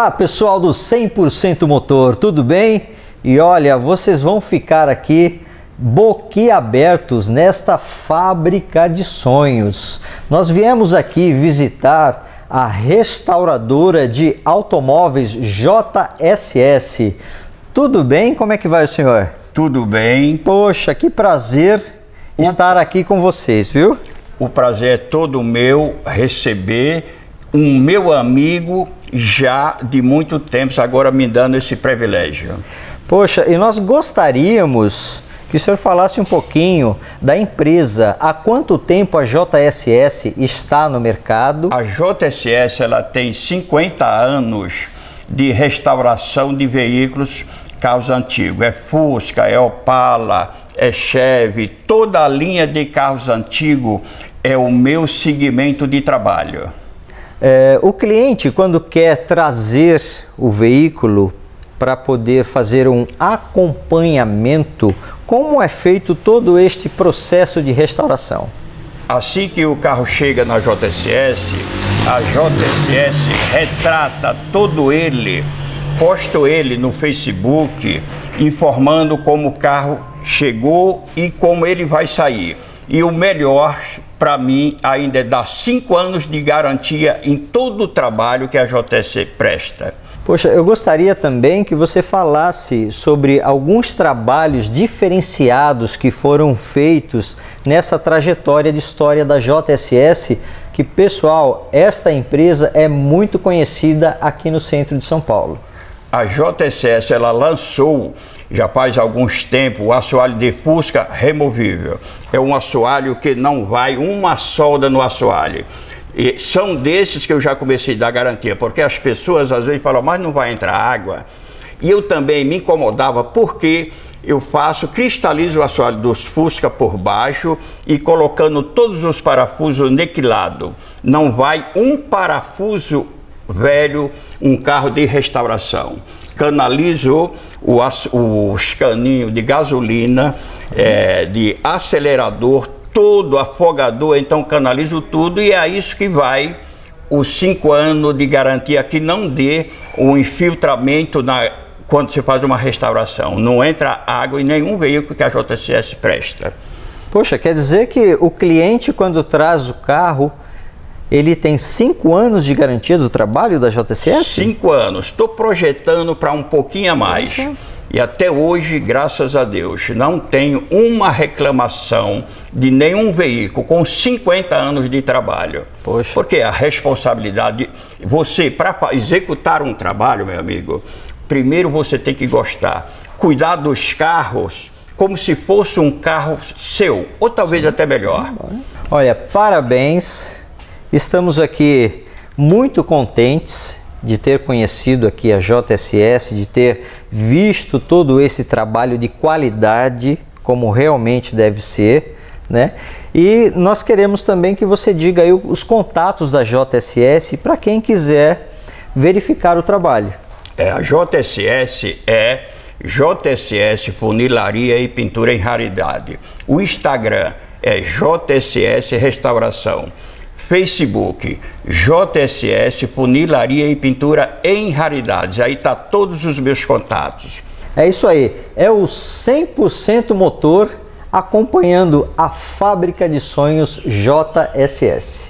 Olá pessoal do 100% Motor, tudo bem? E olha, vocês vão ficar aqui boquiabertos nesta fábrica de sonhos. Nós viemos aqui visitar a restauradora de automóveis JSS. Tudo bem? Como é que vai o senhor? Tudo bem. Poxa, que prazer estar aqui com vocês, viu? O prazer é todo meu receber um meu amigo já de muito tempo, agora me dando esse privilégio. Poxa, e nós gostaríamos que o senhor falasse um pouquinho da empresa. Há quanto tempo a JSS está no mercado? A JSS ela tem 50 anos de restauração de veículos carros antigos. É Fusca, é Opala, é Chevy, toda a linha de carros antigos é o meu segmento de trabalho. É, o cliente, quando quer trazer o veículo para poder fazer um acompanhamento, como é feito todo este processo de restauração? Assim que o carro chega na JSS, a JSS retrata todo ele, posto ele no Facebook, informando como o carro chegou e como ele vai sair. E o melhor para mim ainda é dar 5 anos de garantia em todo o trabalho que a JSS presta. Poxa, eu gostaria também que você falasse sobre alguns trabalhos diferenciados que foram feitos nessa trajetória de história da JSS, que pessoal, esta empresa é muito conhecida aqui no centro de São Paulo. A JSS ela lançou já faz alguns tempos o assoalho de Fusca removível. É um assoalho que não vai uma solda no assoalho. E são desses que eu já comecei a dar garantia, porque as pessoas às vezes falam, mas não vai entrar água. E eu também me incomodava porque eu faço, cristalizo o assoalho dos Fusca por baixo e colocando todos os parafusos niquelado. Não vai um parafuso velho, um carro de restauração. Canalizo os caninhos de gasolina, de acelerador, todo afogador, então canalizo tudo e é isso que vai os 5 anos de garantia que não dê um infiltramento quando se faz uma restauração. Não entra água em nenhum veículo que a JSS presta. Poxa, quer dizer que o cliente quando traz o carro, ele tem 5 anos de garantia do trabalho da JSS? 5 anos. Estou projetando para um pouquinho a mais. Uhum. E até hoje, graças a Deus, não tenho uma reclamação de nenhum veículo com 50 anos de trabalho. Poxa. Porque a responsabilidade... Você, para executar um trabalho, meu amigo, primeiro você tem que gostar. Cuidar dos carros como se fosse um carro seu. Ou talvez até melhor. Olha, parabéns. Estamos aqui muito contentes de ter conhecido aqui a JSS, de ter visto todo esse trabalho de qualidade, como realmente deve ser, né? E nós queremos também que você diga aí os contatos da JSS para quem quiser verificar o trabalho. A JSS é JSS Funilaria e Pintura em Raridade. O Instagram é JSS Restauração. Facebook, JSS, Funilaria e Pintura em Raridades. Aí tá todos os meus contatos. É isso aí, é o 100% Motor acompanhando a fábrica de sonhos JSS.